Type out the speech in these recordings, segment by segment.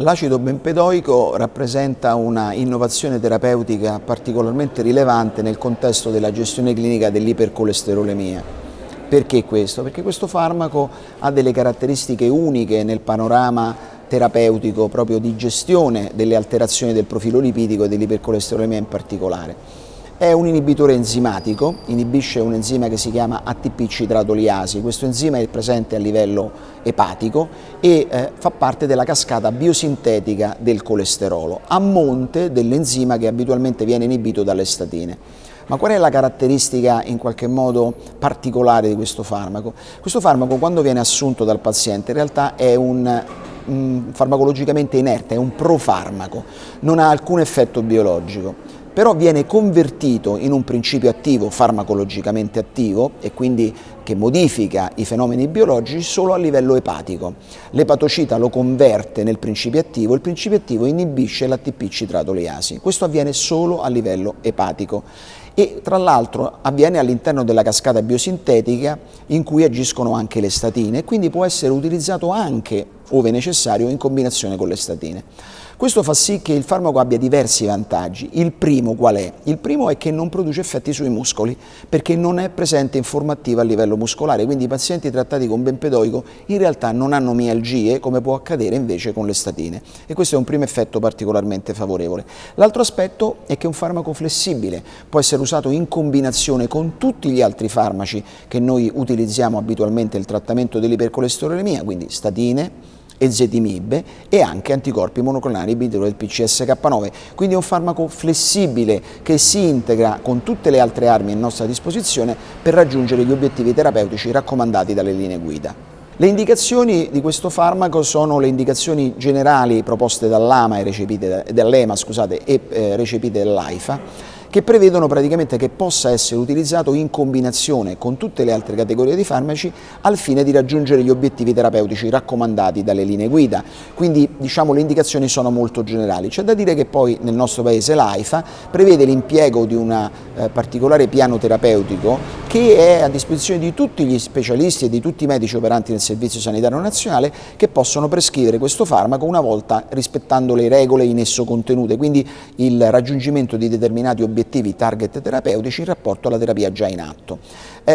L'acido bempedoico rappresenta una innovazione terapeutica particolarmente rilevante nel contesto della gestione clinica dell'ipercolesterolemia. Perché questo? Perché questo farmaco ha delle caratteristiche uniche nel panorama terapeutico proprio di gestione delle alterazioni del profilo lipidico e dell'ipercolesterolemia in particolare. È un inibitore enzimatico, inibisce un enzima che si chiama ATP citrato liasi. Questo enzima è presente a livello epatico e fa parte della cascata biosintetica del colesterolo, a monte dell'enzima che abitualmente viene inibito dalle statine. Ma qual è la caratteristica in qualche modo particolare di questo farmaco? Questo farmaco, quando viene assunto dal paziente, in realtà è un farmacologicamente inerte, è un profarmaco, non ha alcun effetto biologico. Però viene convertito in un principio attivo, farmacologicamente attivo, e quindi che modifica i fenomeni biologici solo a livello epatico. L'epatocita lo converte nel principio attivo, il principio attivo inibisce l'ATP citrato liasi. Questo avviene solo a livello epatico e tra l'altro avviene all'interno della cascata biosintetica in cui agiscono anche le statine, quindi può essere utilizzato anche, ove necessario, in combinazione con le statine. Questo fa sì che il farmaco abbia diversi vantaggi. Il primo qual è? Il primo è che non produce effetti sui muscoli, perché non è presente in forma attiva a livello muscolare, quindi i pazienti trattati con bempedoico in realtà non hanno mialgie, come può accadere invece con le statine. E questo è un primo effetto particolarmente favorevole. L'altro aspetto è che è un farmaco flessibile, può essere usato in combinazione con tutti gli altri farmaci che noi utilizziamo abitualmente nel trattamento dell'ipercolesterolemia, quindi statine, ezetimibe e anche anticorpi monoclonali del PCSK9, quindi è un farmaco flessibile che si integra con tutte le altre armi a nostra disposizione per raggiungere gli obiettivi terapeutici raccomandati dalle linee guida. Le indicazioni di questo farmaco sono le indicazioni generali proposte dall'EMA e recepite dall'AIFA, che prevedono praticamente che possa essere utilizzato in combinazione con tutte le altre categorie di farmaci al fine di raggiungere gli obiettivi terapeutici raccomandati dalle linee guida. Quindi diciamo le indicazioni sono molto generali. C'è da dire che poi nel nostro paese l'AIFA prevede l'impiego di un particolare piano terapeutico che è a disposizione di tutti gli specialisti e di tutti i medici operanti nel Servizio Sanitario Nazionale, che possono prescrivere questo farmaco una volta rispettando le regole in esso contenute, quindi il raggiungimento di determinati obiettivi target terapeutici in rapporto alla terapia già in atto.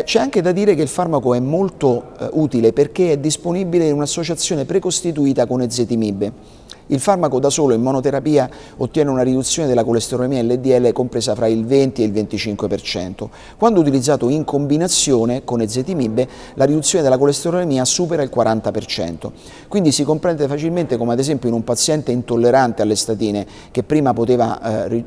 C'è anche da dire che il farmaco è molto utile perché è disponibile in un'associazione precostituita con ezetimibe. Il farmaco da solo in monoterapia ottiene una riduzione della colesterolemia LDL compresa fra il 20 e il 25%. Quando utilizzato in combinazione con ezetimibe, la riduzione della colesterolemia supera il 40%. Quindi si comprende facilmente come ad esempio in un paziente intollerante alle statine, che prima poteva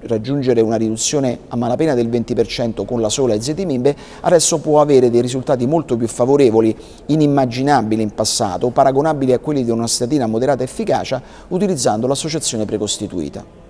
raggiungere una riduzione a malapena del 20% con la sola ezetimibe, adesso può avere dei risultati molto più favorevoli, inimmaginabili in passato, paragonabili a quelli di una statina a moderata efficacia, utilizzando l'associazione precostituita.